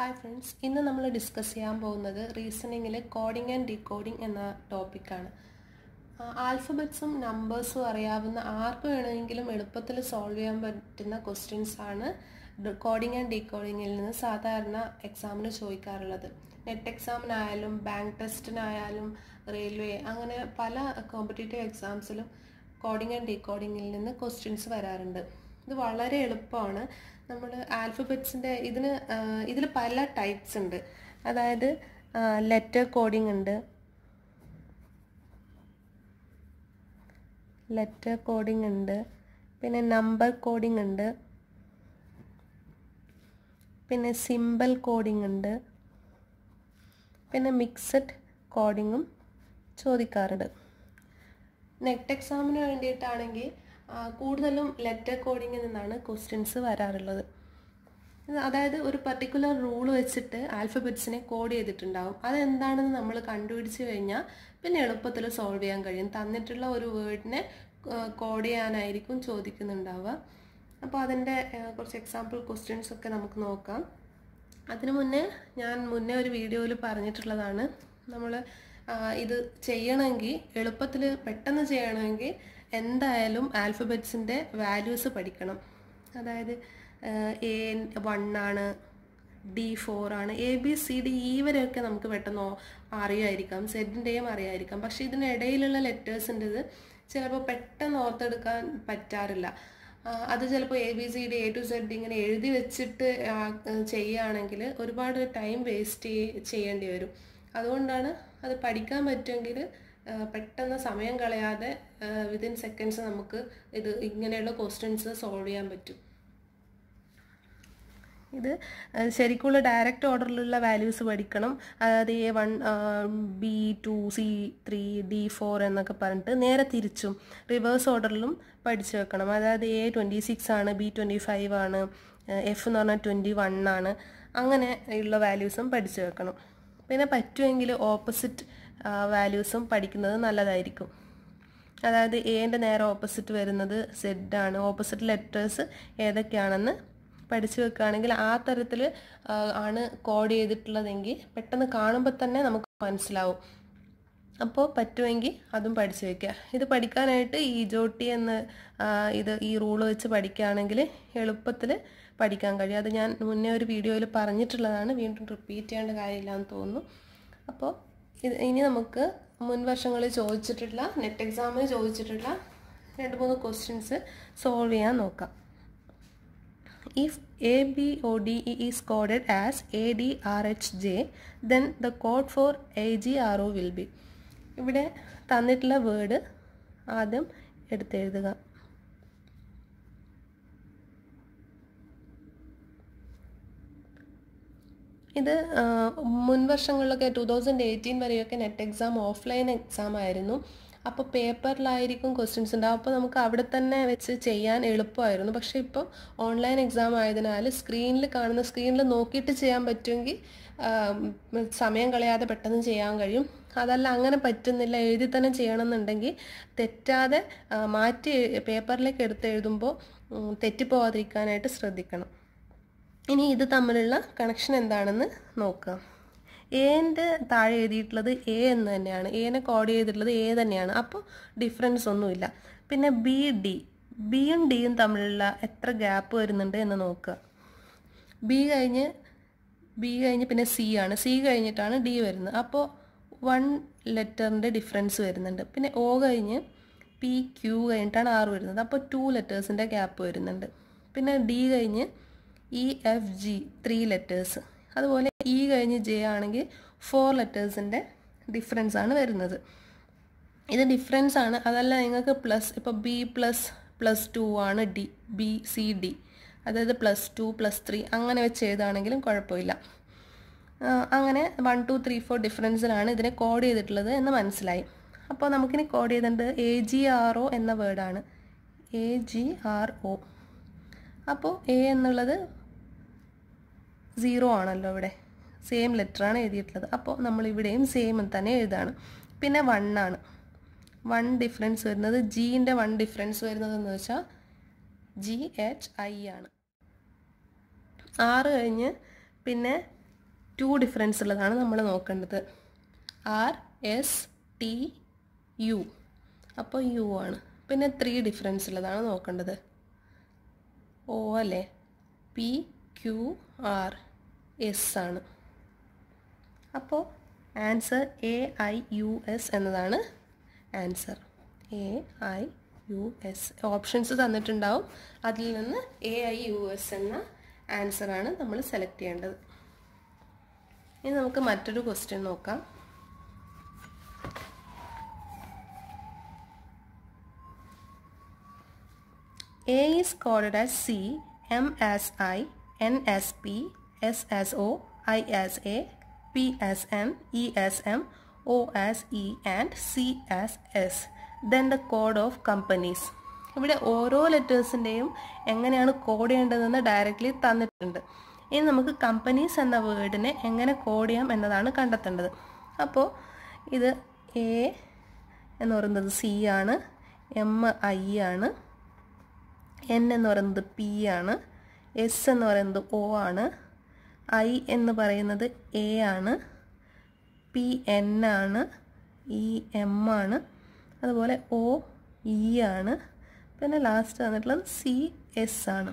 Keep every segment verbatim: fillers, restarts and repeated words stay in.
Hi friends, ഇന്ന് നമ്മൾ discuss ചെയ്യാൻ പോകുന്നത് റീസണിങ്ങിൽ കോഡിംഗ് ആൻഡ് ഡീകോഡിംഗ് എന്ന ടോപ്പിക്കാണ്. ആൽഫബറ്റ്സും നമ്പേഴ്സും അറിയാവുന്ന ആർക്ക് വേണമെങ്കിലും എളുപ്പത്തിൽ സോൾവ് ചെയ്യാൻ പറ്റുന്ന ക്വസ്റ്റ്യൻസ് ആണ് കോഡിംഗ് ആൻഡ് ഡീകോഡിങ്ങിൽ നിന്ന് സാധാരണ എക്സാമിന് ചോദിക്കാറുള്ളത്. നെറ്റ് എക്സാമിനായാലും ബാങ്ക് ടെസ്റ്റിനായാലും റെയിൽവേ അങ്ങനെ പല കോമ്പറ്റേറ്റീവ് എക്സാംസിലും കോഡിംഗ് ആൻഡ് ഡീകോഡിങ്ങിൽ നിന്ന് ക്വസ്റ്റ്യൻസ് വരാറുണ്ട്. ഇത് വളരെ എളുപ്പമാണ്. നമ്മൾ ആൽഫബറ്റ്സിൻ്റെ ഇതിന് ഇതിൽ പല ടൈപ്സ് ഉണ്ട്. അതായത് ലെറ്റർ കോഡിംഗ് ഉണ്ട്, ലെറ്റർ കോഡിംഗ് ഉണ്ട്, പിന്നെ നമ്പർ കോഡിംഗ് ഉണ്ട്, പിന്നെ സിംബൽ കോഡിംഗ് ഉണ്ട്, പിന്നെ മിക്സഡ് കോഡിങ്ങും ചോദിക്കാറുണ്ട്. നെറ്റ് എക്സാമിന് വേണ്ടിയിട്ടാണെങ്കിൽ കൂടുതലും ലെറ്റർ കോഡിങ്ങിൽ നിന്നാണ് ക്വസ്റ്റ്യൻസ് വരാറുള്ളത്. അതായത് ഒരു പർട്ടിക്കുലർ റൂൾ വെച്ചിട്ട് ആൽഫബറ്റ്സിനെ കോഡ് ചെയ്തിട്ടുണ്ടാവും. അതെന്താണെന്ന് നമ്മൾ കണ്ടുപിടിച്ച് കഴിഞ്ഞാൽ പിന്നെ എളുപ്പത്തിൽ സോൾവ് ചെയ്യാൻ കഴിയും. തന്നിട്ടുള്ള ഒരു വേർഡിനെ കോഡ് ചെയ്യാനായിരിക്കും ചോദിക്കുന്നുണ്ടാവുക. അപ്പോൾ അതിൻ്റെ കുറച്ച് എക്സാമ്പിൾ ക്വസ്റ്റ്യൻസ് ഒക്കെ നമുക്ക് നോക്കാം. അതിനു മുന്നേ ഞാൻ മുന്നേ ഒരു വീഡിയോയിൽ പറഞ്ഞിട്ടുള്ളതാണ്, നമ്മൾ ഇത് ചെയ്യണമെങ്കിൽ എളുപ്പത്തിൽ പെട്ടെന്ന് ചെയ്യണമെങ്കിൽ എന്തായാലും ആൽഫബറ്റ്സിൻ്റെ വാല്യൂസ് പഠിക്കണം. അതായത് എ വൺ ആണ്, ഡി ഫോർ ആണ്, A B C D E വരെയൊക്കെ നമുക്ക് പെട്ടെന്ന് അറിയായിരിക്കാം, സെഡിൻ്റെയും അറിയായിരിക്കാം. പക്ഷേ ഇതിനിടയിലുള്ള ലെറ്റേഴ്സിൻ്റെത് ചിലപ്പോൾ പെട്ടെന്ന് ഓർത്തെടുക്കാൻ പറ്റാറില്ല. അത് ചിലപ്പോൾ A B C D A to Z ഇങ്ങനെ എഴുതി വെച്ചിട്ട് ചെയ്യുകയാണെങ്കിൽ ഒരുപാട് ടൈം വേസ്റ്റ് ചെയ്യേണ്ടി വരും. അതുകൊണ്ടാണ് അത് പഠിക്കാൻ പറ്റുമെങ്കിൽ പെട്ടെന്ന് സമയം കളയാതെ വിതിൻ സെക്കൻഡ്സ് നമുക്ക് ഇത് ഇങ്ങനെയുള്ള ക്വസ്റ്റ്യൻസ് സോൾവ് ചെയ്യാൻ പറ്റും. ഇത് ശരിക്കുള്ള ഡയറക്റ്റ് ഓർഡറിലുള്ള വാല്യൂസ് പഠിക്കണം. അതായത് A one, B two, C three, D four എന്നൊക്കെ പറഞ്ഞിട്ട് നേരെ തിരിച്ചും റിവേഴ്സ് ഓർഡറിലും പഠിച്ചു വെക്കണം. അതായത് എ ട്വൻറ്റി സിക്സ് ആണ്, ബി ട്വൻറ്റി ഫൈവ് ആണ്, എഫ് എന്ന് പറഞ്ഞാൽ ട്വൻറ്റി വൺ ആണ്. അങ്ങനെ ഉള്ള വാല്യൂസും പഠിച്ചു വെക്കണം. പിന്നെ പറ്റുമെങ്കിൽ ഓപ്പോസിറ്റ് വാല്യൂസും പഠിക്കുന്നത് നല്ലതായിരിക്കും. അതായത് എന്റെ നേരെ ഓപ്പോസിറ്റ് വരുന്നത് സെഡ് ആണ്. ഓപ്പോസിറ്റ് ലെറ്റേഴ്സ് ഏതൊക്കെയാണെന്ന് പഠിച്ചു വെക്കുകയാണെങ്കിൽ ആ തരത്തിൽ ആണ് കോഡ് ചെയ്തിട്ടുള്ളതെങ്കിൽ പെട്ടെന്ന് കാണുമ്പോൾ തന്നെ നമുക്ക് മനസ്സിലാവും. അപ്പോൾ പറ്റുമെങ്കിൽ അതും പഠിച്ചു വെക്കുക. ഇത് പഠിക്കാനായിട്ട് ഈ ജോട്ടി എന്ന് ഇത് ഈ റൂൾ വെച്ച് പഠിക്കുകയാണെങ്കിൽ എളുപ്പത്തിൽ പഠിക്കാൻ കഴിയും. അത് ഞാൻ മുന്നേ ഒരു വീഡിയോയിൽ പറഞ്ഞിട്ടുള്ളതാണ്, വീണ്ടും റിപ്പീറ്റ് ചെയ്യേണ്ട കാര്യമില്ല എന്ന് തോന്നുന്നു. അപ്പോൾ ഇത് ഇനി നമുക്ക് മുൻവർഷങ്ങളിൽ ചോദിച്ചിട്ടുള്ള നെറ്റ് എക്സാമിന് ചോദിച്ചിട്ടുള്ള രണ്ട് മൂന്ന് ക്വസ്റ്റ്യൻസ് സോൾവ് ചെയ്യാൻ നോക്കാം. If A B O D E is coded as A D R H J then the code for A G R O will be. ഇവിടെ തന്നിട്ടുള്ള വേർഡ് ആദ്യം എടുത്തെഴുതുക. ഇത് മുൻവർഷങ്ങളിലൊക്കെ ടു തൗസൻഡ് എയ്റ്റീൻ വരെയൊക്കെ നെറ്റ് എക്സാം ഓഫ്ലൈൻ എക്സാം ആയിരുന്നു. അപ്പോൾ പേപ്പറിലായിരിക്കും questions ഉണ്ടാവും. അപ്പോൾ നമുക്ക് അവിടെ തന്നെ വെച്ച് ചെയ്യാൻ എളുപ്പമായിരുന്നു. പക്ഷേ ഇപ്പോൾ ഓൺലൈൻ എക്സാം ആയതിനാൽ സ്ക്രീനിൽ കാണുന്ന സ്ക്രീനിൽ നോക്കിയിട്ട് ചെയ്യാൻ പറ്റുമെങ്കിൽ സമയം കളയാതെ പെട്ടെന്ന് ചെയ്യാൻ കഴിയും. അതല്ല അങ്ങനെ പറ്റുന്നില്ല, എഴുതി തന്നെ ചെയ്യണമെന്നുണ്ടെങ്കിൽ തെറ്റാതെ മാറ്റി പേപ്പറിലേക്ക് എടുത്ത് എഴുതുമ്പോൾ തെറ്റിപ്പോവാതിരിക്കാനായിട്ട് ശ്രദ്ധിക്കണം. ഇനി ഇത് തമ്മിലുള്ള കണക്ഷൻ എന്താണെന്ന് നോക്കാം. എൻ്റെ താഴെ എഴുതിയിട്ടുള്ളത് എ എന്ന് തന്നെയാണ്, എനെ കോഡ് ചെയ്തിട്ടുള്ളത് എ തന്നെയാണ്. അപ്പോൾ ഡിഫറൻസ് ഒന്നുമില്ല. പിന്നെ ബി ഡി, ബിയും ഡിയും തമ്മിലുള്ള എത്ര ഗ്യാപ്പ് വരുന്നുണ്ട് എന്ന് നോക്കുക. ബി കഴിഞ്ഞ് ബി കഴിഞ്ഞ് പിന്നെ സി ആണ്, സി കഴിഞ്ഞിട്ടാണ് ഡി വരുന്നത്. അപ്പോൾ വൺ ലെറ്ററിൻ്റെ ഡിഫറൻസ് വരുന്നുണ്ട്. പിന്നെ ഒ കഴിഞ്ഞ് പി, ക്യു കഴിഞ്ഞിട്ടാണ് ആർ വരുന്നത്. അപ്പോൾ ടു ലെറ്റേഴ്സിൻ്റെ ഗ്യാപ്പ് വരുന്നുണ്ട്. പിന്നെ ഡി കഴിഞ്ഞ് E, F, G three letters. അതുപോലെ ഇ കഴിഞ്ഞ് ജെ ആണെങ്കിൽ ഫോർ ലെറ്റേഴ്സിൻ്റെ ഡിഫറൻസ് ആണ് വരുന്നത്. ഇത് ഡിഫറൻസ് ആണ്. അതല്ല നിങ്ങൾക്ക് പ്ലസ്, ഇപ്പോൾ ബി പ്ലസ് പ്ലസ് ടു ആണ് ഡി, ബി സി ഡി, അതായത് പ്ലസ് ടു പ്ലസ് ത്രീ അങ്ങനെ വെച്ച് എഴുതാണെങ്കിലും കുഴപ്പമില്ല. അങ്ങനെ വൺ ടു ത്രീ ഫോർ ഡിഫറൻസിലാണ് ഇതിനെ കോഡ് ചെയ്തിട്ടുള്ളത് എന്ന് മനസ്സിലായി. അപ്പോൾ നമുക്കിനി കോഡ് ചെയ്തേണ്ടത് എ ജി ആർ ഒ എന്ന വേർഡാണ്, എ ജി ആർ ഒ. അപ്പോൾ എ എന്നുള്ളത് സീറോ ആണല്ലോ, ഇവിടെ സെയിം ലെറ്ററാണ് എഴുതിയിട്ടുള്ളത്. അപ്പോൾ നമ്മളിവിടെയും സെയിം തന്നെ എഴുതാണ്. പിന്നെ വൺ ആണ്, വൺ ഡിഫറൻസ് വരുന്നത് ജീൻ്റെ വൺ ഡിഫറൻസ് വരുന്നതെന്ന് വെച്ചാൽ ജി എച്ച് ഐ ആണ്. ആറ് കഴിഞ്ഞ് പിന്നെ ടു ഡിഫറൻസ് ഉള്ളതാണ് നമ്മൾ നോക്കേണ്ടത്. ആർ എസ് ടി യു, അപ്പോൾ യു ആണ്. പിന്നെ ത്രീ ഡിഫറൻസ് ഉള്ളതാണ് നോക്കേണ്ടത്. ഓ അല്ലേ, പി ക്യു ആർ എസ് ആണ്. അപ്പോൾ answer A I U S എന്നതാണ് answer. A I U S options തന്നിട്ടുണ്ടാവും, അതിൽ നിന്ന് എ ഐ യു എസ് എന്ന ആൻസറാണ് നമ്മൾ സെലക്ട് ചെയ്യേണ്ടത്. ഇനി നമുക്ക് മറ്റൊരു ക്വസ്റ്റ്യൻ നോക്കാം. A is coded as C, M as I, N as P, S as O, I as A, P as M, E as M, O as E and C as S. Then the code of companies. ഇവിടെ ഓരോ ലെറ്റേഴ്സിൻ്റെയും എങ്ങനെയാണ് code ചെയ്യേണ്ടതെന്ന് directly തന്നിട്ടുണ്ട്. ഇനി നമുക്ക് companies എന്ന വേർഡിനെ എങ്ങനെ code ചെയ്യാം എന്നതാണ് കണ്ടെത്തേണ്ടത്. അപ്പോൾ ഇത് എ എന്ന് പറയുന്നത് സി ആണ്, എം ഐ ആണ്, എൻ എന്ന് പറയുന്നത് പി ആണ്, എസ് എന്ന് പറയുന്നത് ഒ ആണ്, ഐ എന്ന് പറയുന്നത് എ ആണ്, പി എൻ ആണ്, ഇ എം ആണ്, അതുപോലെ ഒ ഇ ആണ്, പിന്നെ ലാസ്റ്റ് വന്നിട്ടുള്ളത് സി എസ് ആണ്.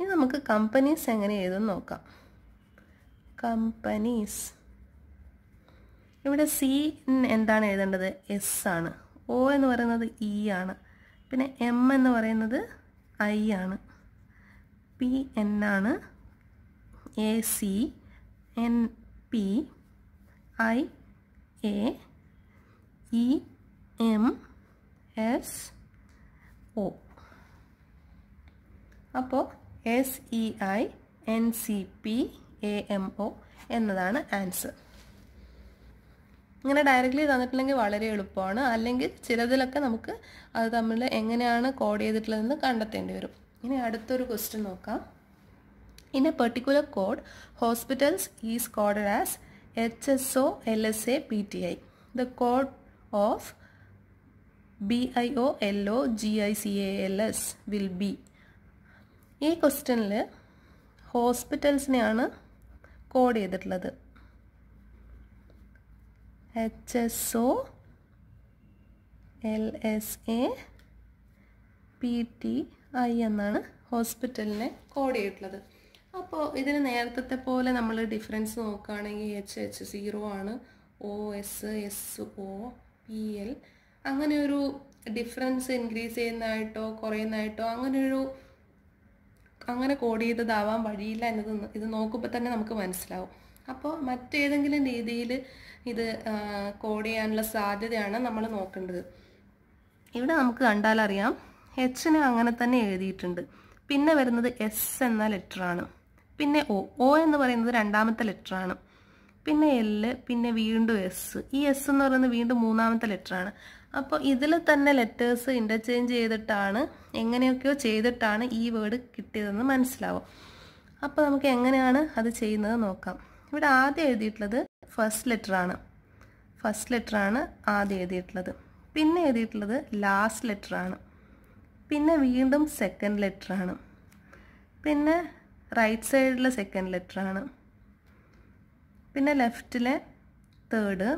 ഇനി നമുക്ക് കമ്പനീസ് എങ്ങനെ എഴുതും നോക്കാം. കമ്പനീസ്, ഇവിടെ സി എന്താണ് എഴുതേണ്ടത്? എസ് ആണ്. ഒ എന്ന് പറയുന്നത് ഇ ആണ്, പിന്നെ എം എന്ന് പറയുന്നത് ഐ ആണ്, പി എൻ ആണ്, A C, N P, I A, E M, S O. അപ്പോൾ S E I N C P A M O എന്നതാണ് ആൻസർ. ഇങ്ങനെ ഡയറക്റ്റ്ലി തന്നിട്ടില്ലെങ്കിൽ വളരെ എളുപ്പമാണ്, അല്ലെങ്കിൽ ചിലതിലൊക്കെ നമുക്ക് അത് തമ്മിൽ എങ്ങനെയാണ് കോഡ് ചെയ്തിട്ടുള്ളതെന്ന് കണ്ടെത്തേണ്ടി വരും. ഇനി അടുത്തൊരു ക്വസ്റ്റ്യൻ നോക്കാം. In a particular code hospitals is coded as H S O, L S A, P T I. The code of B I O, L O, G I C A, L S will be. ഈ ക്വസ്റ്റ്യനിൽ ഹോസ്പിറ്റൽസിനെയാണ് code ചെയ്തിട്ടുള്ളത്. H S O, L S A, P T I എന്നാണ് ഹോസ്പിറ്റലിനെ code ചെയ്തിട്ടുള്ളത്. അപ്പോൾ ഇതിന് നേരത്തെ പോലെ നമ്മൾ ഡിഫറൻസ് നോക്കുകയാണെങ്കിൽ എച്ച് എച്ച് സീറോ ആണ്, O S, S O, P L, അങ്ങനെ ഒരു ഡിഫറൻസ് ഇൻക്രീസ് ചെയ്യുന്നതായിട്ടോ കുറയുന്നതായിട്ടോ അങ്ങനെയൊരു അങ്ങനെ കോഡ് ചെയ്തതാവാൻ വഴിയില്ല എന്നത് ഇത് നോക്കുമ്പോൾ തന്നെ നമുക്ക് മനസ്സിലാവും. അപ്പോൾ മറ്റേതെങ്കിലും രീതിയിൽ ഇത് കോഡ് ചെയ്യാനുള്ള സാധ്യതയാണ് നമ്മൾ നോക്കേണ്ടത്. ഇവിടെ നമുക്ക് കണ്ടാലറിയാം എച്ചിനെ അങ്ങനെ തന്നെ എഴുതിയിട്ടുണ്ട്. പിന്നെ വരുന്നത് എസ് എന്ന ലെറ്ററാണ്, പിന്നെ ഒ, ഒ എന്ന് പറയുന്നത് രണ്ടാമത്തെ ലെറ്ററാണ്, പിന്നെ എല്ല്, പിന്നെ വീണ്ടും എസ്. ഈ എസ് എന്ന് പറയുന്നത് വീണ്ടും മൂന്നാമത്തെ ലെറ്ററാണ്. അപ്പോൾ ഇതിൽ തന്നെ ലെറ്റേഴ്സ് ഇൻ്റർചേഞ്ച് ചെയ്തിട്ടാണ് എങ്ങനെയൊക്കെയോ ചെയ്തിട്ടാണ് ഈ വേർഡ് കിട്ടിയതെന്ന് മനസ്സിലാവും. അപ്പോൾ നമുക്ക് എങ്ങനെയാണ് അത് ചെയ്യുന്നത് നോക്കാം. ഇവിടെ ആദ്യം എഴുതിയിട്ടുള്ളത് ഫസ്റ്റ് ലെറ്ററാണ്, ഫസ്റ്റ് ലെറ്ററാണ് ആദ്യം എഴുതിയിട്ടുള്ളത്, പിന്നെ എഴുതിയിട്ടുള്ളത് ലാസ്റ്റ് ലെറ്ററാണ്, പിന്നെ വീണ്ടും സെക്കൻഡ് ലെറ്ററാണ്, പിന്നെ റൈറ്റ് സൈഡിലെ സെക്കൻഡ് ലെറ്ററാണ്, പിന്നെ ലെഫ്റ്റിലെ തേർഡ്,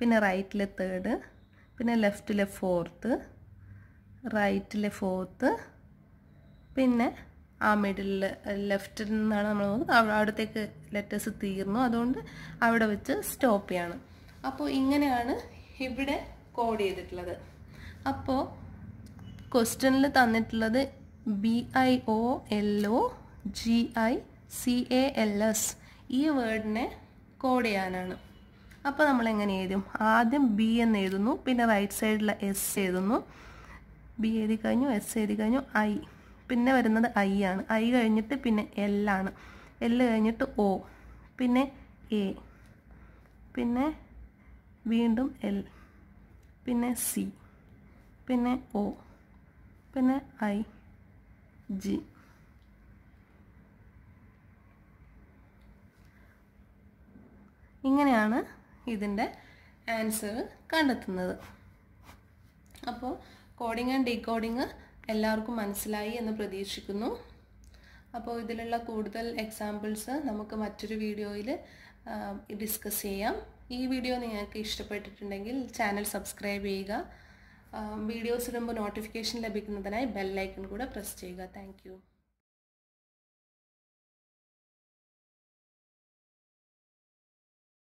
പിന്നെ റൈറ്റിലെ തേർഡ്, പിന്നെ ലെഫ്റ്റിലെ ഫോർത്ത്, റൈറ്റിലെ ഫോർത്ത്, പിന്നെ ആ മിഡിൽ ലെഫ്റ്റിൽ നിന്നാണ് നമ്മൾ നോക്കുന്നത്. അവിടത്തേക്ക് ലെറ്റേഴ്സ് തീർന്നു, അതുകൊണ്ട് അവിടെ വെച്ച് സ്റ്റോപ്പ് ചെയ്യാണ്. അപ്പോൾ ഇങ്ങനെയാണ് ഇവിടെ കോഡ് ചെയ്തിട്ടുള്ളത്. അപ്പോൾ ക്വസ്റ്റ്യനിൽ തന്നിട്ടുള്ളത് B I O, L O, G I C A, L S ഈ വേർഡിനെ കോഡ് ചെയ്യാനാണ്. അപ്പോൾ നമ്മൾ എങ്ങനെ എഴുതും? ആദ്യം ബി എന്ന് എഴുതുന്നു, പിന്നെ റൈറ്റ് സൈഡിൽ എസ് എഴുതുന്നു, ബി എഴുതി കഴിഞ്ഞു, എസ് എഴുതി കഴിഞ്ഞു, ഐ, പിന്നെ വരുന്നത് ഐ ആണ്, ഐ കഴിഞ്ഞിട്ട് പിന്നെ എൽ ആണ്, എൽ കഴിഞ്ഞിട്ട് ഒ, പിന്നെ എ, പിന്നെ വീണ്ടും എൽ, പിന്നെ സി, പിന്നെ ഒ, പിന്നെ ഐ, ജി. ഇങ്ങനെയാണ് ഇതിൻ്റെ ആൻസർ കണ്ടെത്തുന്നത്. അപ്പോൾ കോഡിങ് ആൻഡ് ഡീകോഡിങ് എല്ലാവർക്കും മനസ്സിലായി എന്ന് പ്രതീക്ഷിക്കുന്നു. അപ്പോൾ ഇതിലുള്ള കൂടുതൽ എക്സാമ്പിൾസ് നമുക്ക് മറ്റൊരു വീഡിയോയിൽ ഡിസ്കസ് ചെയ്യാം. ഈ വീഡിയോ നിങ്ങൾക്ക് ഇഷ്ടപ്പെട്ടിട്ടുണ്ടെങ്കിൽ ചാനൽ സബ്സ്ക്രൈബ് ചെയ്യുക. വീഡിയോസ് ഇടുമ്പോൾ നോട്ടിഫിക്കേഷൻ ലഭിക്കുന്നതിനായി ബെൽ ഐക്കൺ കൂടെ പ്രസ് ചെയ്യുക. Thank U.